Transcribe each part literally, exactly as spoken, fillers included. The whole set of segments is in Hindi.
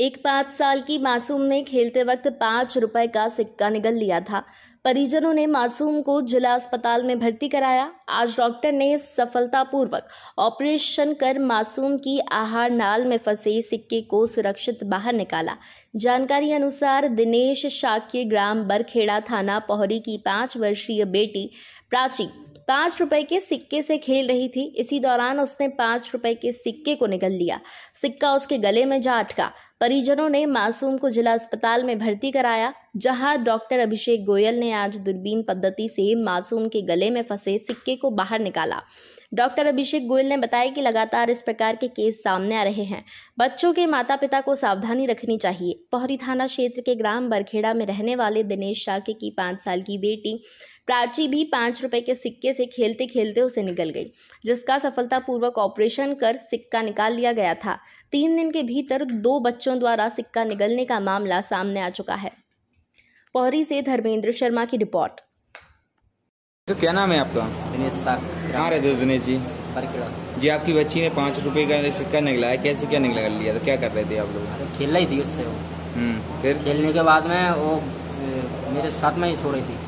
एक पाँच साल की मासूम ने खेलते वक्त पाँच रुपए का सिक्का निगल लिया था। परिजनों ने मासूम को जिला अस्पताल में भर्ती कराया। आज डॉक्टर ने सफलतापूर्वक ऑपरेशन कर मासूम की आहार नाल में फंसे सिक्के को सुरक्षित बाहर निकाला। जानकारी अनुसार दिनेश शाक्य ग्राम बरखेड़ा थाना पोहरी की पाँच वर्षीय बेटी प्राची पाँच रुपए के सिक्के से खेल रही थी। इसी दौरान उसने पाँच रुपए के सिक्के को निगल लिया। सिक्का उसके गले में जा अटका। परिजनों ने मासूम को जिला अस्पताल में भर्ती कराया, जहां डॉक्टर अभिषेक गोयल ने आज दूरबीन पद्धति से मासूम के गले में फंसे सिक्के को बाहर निकाला। डॉक्टर अभिषेक गोयल ने बताया कि लगातार इस प्रकार के केस सामने आ रहे हैं। बच्चों के माता पिता को सावधानी रखनी चाहिए। पोहरी थाना क्षेत्र के ग्राम बरखेड़ा में रहने वाले दिनेश शाक्य की पाँच साल की बेटी प्राची भी पाँच रुपए के सिक्के से खेलते खेलते उसे निकल गई, जिसका सफलतापूर्वक ऑपरेशन कर सिक्का निकाल लिया गया था। तीन दिन के भीतर दो बच्चों द्वारा सिक्का निगलने का मामला सामने आ चुका है। पोहरी से धर्मेंद्र शर्मा की रिपोर्ट। तो क्या नाम है आपका? दिनेश शाक्य। कहाँ रहते हो दिनेश जी? बरखेड़ा। जी, आपकी बच्ची ने पाँच रुपए का सिक्का निकलाया, कैसे क्या निकला लिया था? क्या कर रहे थे आप लोग? खेल रही थी उससे वो, फिर खेलने के बाद में वो मेरे साथ में ही सो रही थी।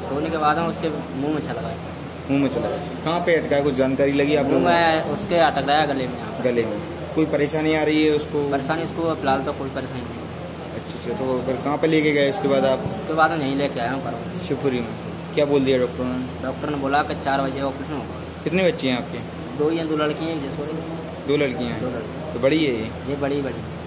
सोने के बाद हम उसके मुंह में चला गया। मुंह में चला गया। कहाँ पे अटका है, कुछ जानकारी लगी आप लोगों को? उसके अटक गया गले में। गले में कोई परेशानी आ रही है उसको? परेशानी उसको फिलहाल तो कोई परेशानी नहीं। अच्छा अच्छा, तो फिर कहाँ पे लेके गए उसके बाद आप? उसके बाद नहीं लेके आया हूँ शिवपुरी में। क्या बोल दिया डॉक्टर ने? डॉक्टर ने बोला कि चार बजे ऑपरेशन होगा। कितने बच्चे हैं आपके? दो ही हैं, दो लड़की हैं। दो लड़कियाँ हैं, तो बड़ी है ये? ये बड़ी बड़ी